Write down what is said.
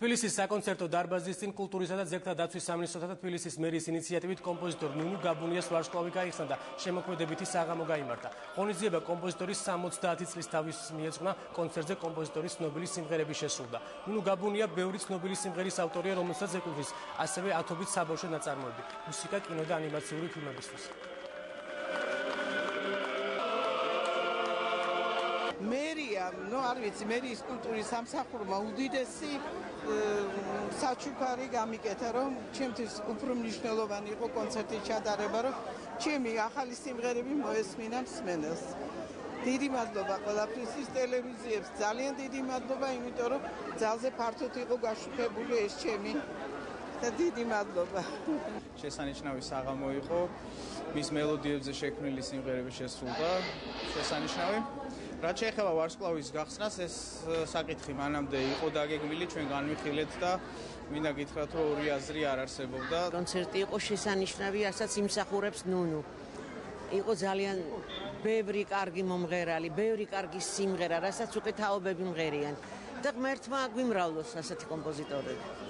Tbilisis საკონცერტო დარბაზის წინ კულტურისა და ძეგლთა დაცვის სამინისტროსა და თბილისის მერის ინიციატივით კომპოზიტორ ნინო გაბუნიას ვარსკვლავი გაიხსნა და შემოქმედებითი საღამო გაიმართა. ღონისძიება კომპოზიტორის 70 წლის თავის მიეძღვნა, კონცერტზე კომპოზიტორის ცნობილი სიმღერები შესრულდა. ნინო გაბუნია ბევრი ცნობილი სიმღერის ავტორია, რომელსაც ეკუთვნის ასევე ათობით საბავშვო ნაწარმოები, მუსიკა, კინო და ანიმაციური ფილმებისთვის. Meria, nu ar vezi, meria este culturii samsacurma, udidesi, saciucari, gamicetarom, cem te uprum nishnelovanir, o concerte chadarebaro, cemi, ahalisim gherebi, moesminam smenes. Didim adloba, cola precis televizie, zalien didim adloba, imitoro, zalze partoti ogashpe bulesh cemi, da didim adloba. Ce sanișnavi sagamo iho, mis melodiebze shekmeli simgherebi shesrulda, ce sanișnavi? Რაც ეხება ვარსკვლავის გახსნას, ეს საკითხი მანამდე იყო დაგეგმილი, ჩვენ განვიხილეთ და მინდა გითხრათ, რომ ორი აზრი არ არსებობდა. კონცერტი იყო შესანიშნავი, რასაც იმსახურებს ნუნო. იყო ძალიან ბევრი კარგი მომღერალი, ბევრი კარგი სიმღერა, რასაც უკვე თაობები მღერიან. და ღმერთმა აგვიმრავლოს ასეთი კომპოზიტორები.